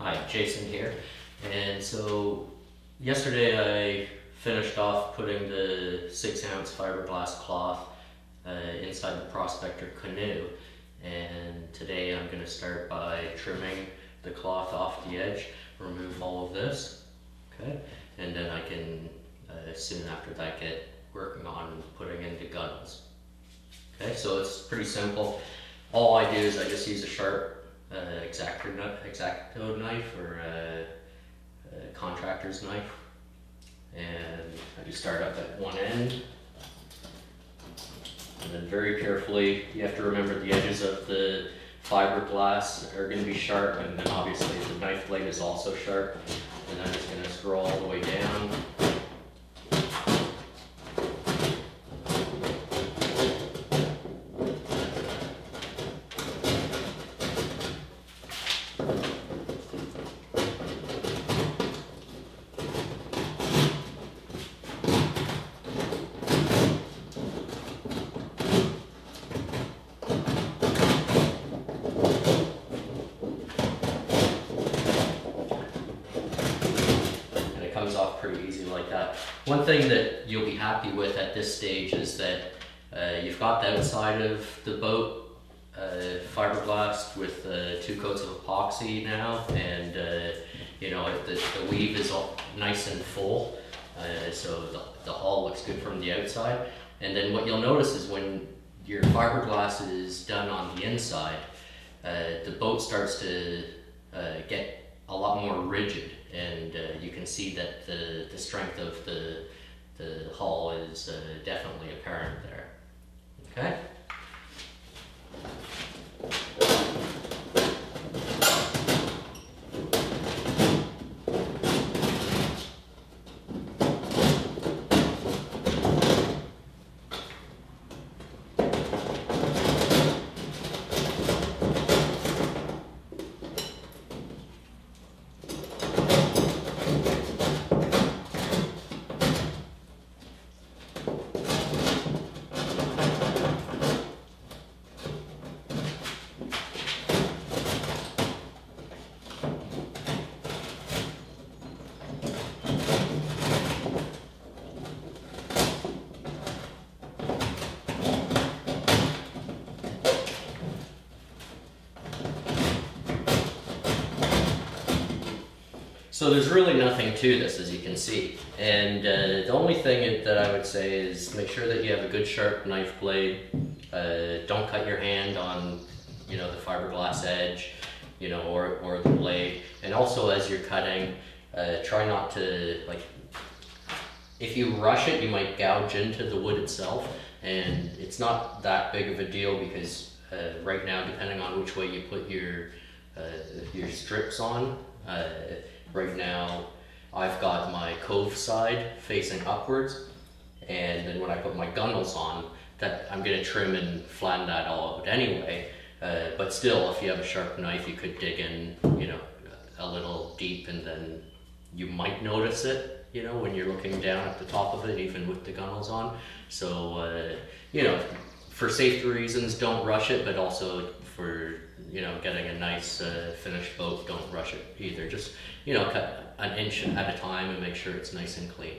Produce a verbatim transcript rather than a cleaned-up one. Hi, Jason here. And so yesterday I finished off putting the six ounce fiberglass cloth uh, inside the Prospector canoe, and today I'm going to start by trimming the cloth off the edge, remove all of this, okay, and then I can uh, soon after that get working on putting in the gunnels. Okay, so it's pretty simple. All I do is I just use a sharp uh, X-Acto knife or uh, a contractor's knife, and I just start up at one end, and then very carefully, you have to remember the edges of the fiberglass are going to be sharp, and then obviously the knife blade is also sharp, and I'm just going to scroll all the way down. Off pretty easy like that. One thing that you'll be happy with at this stage is that uh, you've got the outside of the boat uh, fiberglass with uh, two coats of epoxy now, and uh, you know, the, the weave is all nice and full, uh, so the, the hull looks good from the outside. And then what you'll notice is when your fiberglass is done on the inside, uh, the boat starts to uh, get a lot more rigid, and uh, you can see that the, the strength of the, the hull is uh, definitely apparent there. Okay? So there's really nothing to this, as you can see, and uh, the only thing that I would say is make sure that you have a good sharp knife blade. Uh, don't cut your hand on, you know, the fiberglass edge, you know, or, or the blade. And also, as you're cutting, uh, try not to, like, if you rush it, you might gouge into the wood itself, and it's not that big of a deal because uh, right now, depending on which way you put your uh, your strips on, uh, right now, I've got my cove side facing upwards, and then when I put my gunnels on, that I'm going to trim and flatten that all out anyway. Uh, but still, if you have a sharp knife, you could dig in, you know, a little deep, and then you might notice it, you know, when you're looking down at the top of it, even with the gunnels on. So, uh, you know, for safety reasons, don't rush it, but also for, you know, getting a nice uh, finished boat, don't rush it either. Just, you know, cut an inch at a time and make sure it's nice and clean.